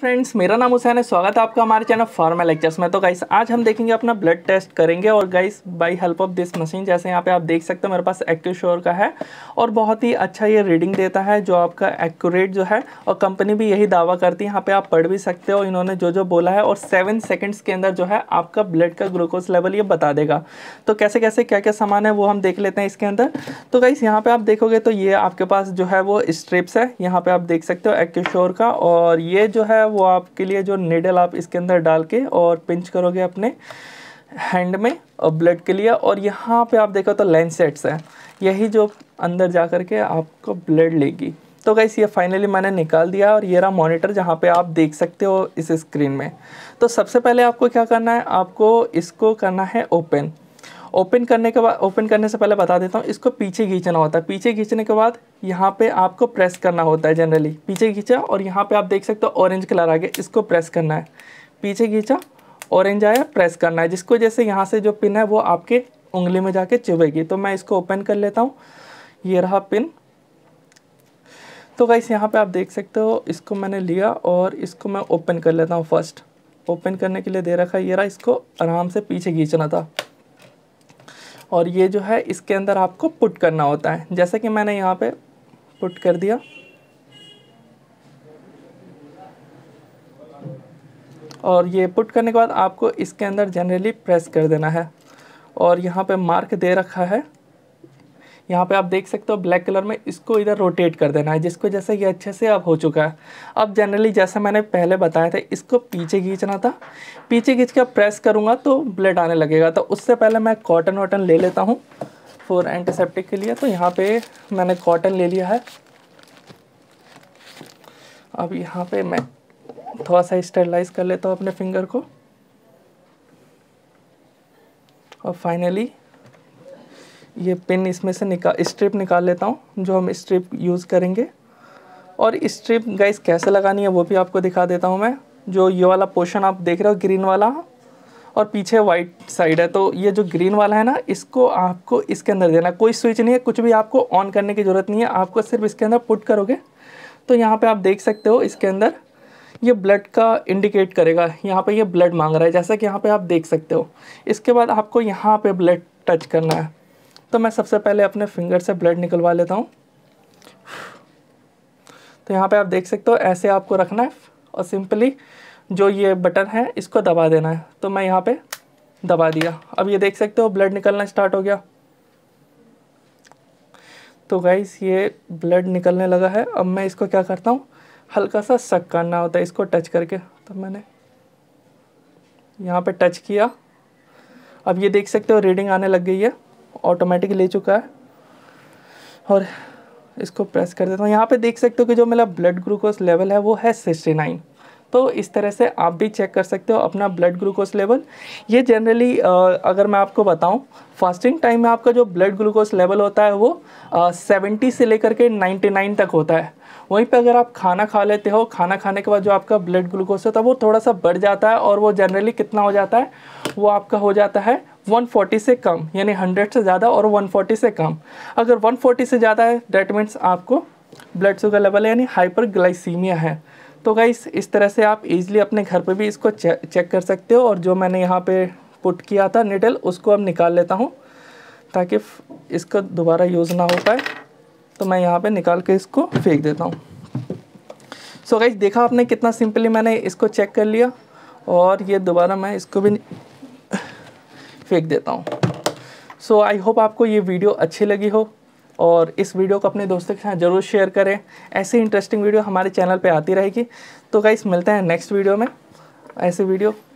Friends, मेरा नाम हुसैन है। स्वागत है आपका हमारे चैनल फार्मा लेक्चर्स में। तो गाइस आज हम देखेंगे अपना ब्लड टेस्ट करेंगे और guys by help of this machine, जैसे यहाँ पे आप देख सकते हो मेरे पास एक्यूश्योर का है और बहुत ही अच्छा ये रीडिंग देता है जो आपका एक्यूरेट जो है, और कंपनी भी यही दावा करती है। यहाँ पर आप पढ़ भी सकते हो इन्होंने जो जो बोला है, और 7 सेकेंड्स के अंदर जो है आपका ब्लड का ग्लूकोज लेवल ये बता देगा। तो कैसे कैसे क्या क्या सामान है वो हम देख लेते हैं इसके अंदर। तो गाइस यहाँ पर आप देखोगे तो ये आपके पास जो है वो स्ट्रिप्स है, यहाँ पर आप देख सकते हो एक्यूश्योर का, और ये जो है वो आपके लिए जो निडल आप इसके अंदर डाल के और पिंच करोगे अपने हैंड में और ब्लड के लिए। और यहाँ पे आप देखो तो लैंसेट्स हैं, यही जो अंदर जा कर के आपको ब्लड लेगी। तो गाइस ये फाइनली मैंने निकाल दिया और ये रहा मॉनिटर जहाँ पे आप देख सकते हो इस स्क्रीन में। तो सबसे पहले आपको क्या करना है, आपको इसको करना है ओपन करने से पहले बता देता हूँ, इसको पीछे खींचना होता है। पीछे खींचने के बाद यहाँ पे आपको प्रेस करना होता है। जनरली पीछे खींचा और यहाँ पे आप देख सकते हो ऑरेंज कलर आ गया, इसको प्रेस करना है। पीछे खींचा, ऑरेंज आया, प्रेस करना है, जिसको जैसे यहाँ से जो पिन है वो आपके उंगली में जाके चुभेगी। तो मैं इसको ओपन कर लेता हूँ, ये रहा पिन। तो गाइस यहाँ पर आप देख सकते हो इसको मैंने लिया और इसको मैं ओपन कर लेता हूँ। फर्स्ट ओपन करने के लिए दे रखा, ये रहा, इसको आराम से पीछे खींचना था और ये जो है इसके अंदर आपको पुट करना होता है, जैसे कि मैंने यहाँ पे पुट कर दिया। और ये पुट करने के बाद आपको इसके अंदर जनरली प्रेस कर देना है, और यहाँ पे मार्क दे रखा है, यहाँ पे आप देख सकते हो ब्लैक कलर में, इसको इधर रोटेट कर देना है, जिसको जैसे ये अच्छे से अब हो चुका है। अब जनरली जैसे मैंने पहले बताया था, इसको पीछे खींचना था, पीछे खींच के प्रेस करूँगा तो ब्लड आने लगेगा। तो उससे पहले मैं कॉटन वाटन ले लेता हूँ फॉर एंटीसेप्टिक के लिए। तो यहाँ पे मैंने कॉटन ले लिया है। अब यहाँ पर मैं थोड़ा सा स्टरलाइज कर लेता हूँ अपने फिंगर को, और फाइनली ये पिन इसमें से स्ट्रिप निकाल लेता हूँ जो हम स्ट्रिप यूज़ करेंगे। और स्ट्रिप गाइस कैसे लगानी है वो भी आपको दिखा देता हूँ मैं। जो ये वाला पोर्शन आप देख रहे हो ग्रीन वाला और पीछे वाइट साइड है, तो ये जो ग्रीन वाला है ना, इसको आपको इसके अंदर देना। कोई स्विच नहीं है, कुछ भी आपको ऑन करने की ज़रूरत नहीं है, आपको सिर्फ इसके अंदर पुट करोगे। तो यहाँ पर आप देख सकते हो इसके अंदर ये ब्लड का इंडिकेट करेगा, यहाँ पर ये ब्लड मांग रहा है, जैसा कि यहाँ पर आप देख सकते हो। इसके बाद आपको यहाँ पर ब्लड टच करना है। तो मैं सबसे पहले अपने फिंगर से ब्लड निकलवा लेता हूँ। तो यहाँ पे आप देख सकते हो ऐसे आपको रखना है और सिंपली जो ये बटन है इसको दबा देना है। तो मैं यहाँ पे दबा दिया, अब ये देख सकते हो ब्लड निकलना स्टार्ट हो गया। तो गाइस ये ब्लड निकलने लगा है। अब मैं इसको क्या करता हूँ, हल्का सा शक करना होता है इसको टच करके। तो मैंने यहाँ पे टच किया, अब ये देख सकते हो रीडिंग आने लग गई है, ऑटोमेटिक ले चुका है। और इसको प्रेस कर देता हूँ, यहाँ पे देख सकते हो कि जो मेरा ब्लड ग्लूकोज लेवल है वो है 69। तो इस तरह से आप भी चेक कर सकते हो अपना ब्लड ग्लूकोज लेवल। ये जनरली अगर मैं आपको बताऊँ, फास्टिंग टाइम में आपका जो ब्लड ग्लूकोज लेवल होता है वो 70 से लेकर के 99 तक होता है। वहीं पे अगर आप खाना खा लेते हो, खाना खाने के बाद जो आपका ब्लड ग्लूकोज होता है वो थोड़ा सा बढ़ जाता है, और वो जनरली कितना हो जाता है, वो आपका हो जाता है 140 से कम, यानी 100 से ज़्यादा और 140 से कम। अगर 140 से ज़्यादा है दैट मीन्स आपको ब्लड शुगर लेवल यानी हाइपरग्लाइसीमिया है। तो गाइस इस तरह से आप इजीली अपने घर पे भी इसको चेक कर सकते हो। और जो मैंने यहाँ पे पुट किया था निडल, उसको अब निकाल लेता हूँ ताकि इसका दोबारा यूज़ ना हो पाए। तो मैं यहाँ पे निकाल के इसको फेंक देता हूँ। सो गाइस देखा आपने कितना सिंपली मैंने इसको चेक कर लिया, और ये दोबारा मैं इसको भी फेंक देता हूँ। सो आई होप आपको ये वीडियो अच्छी लगी हो, और इस वीडियो को अपने दोस्तों के साथ ज़रूर शेयर करें। ऐसी इंटरेस्टिंग वीडियो हमारे चैनल पे आती रहेगी। तो गाइस मिलते हैं नेक्स्ट वीडियो में, ऐसे वीडियो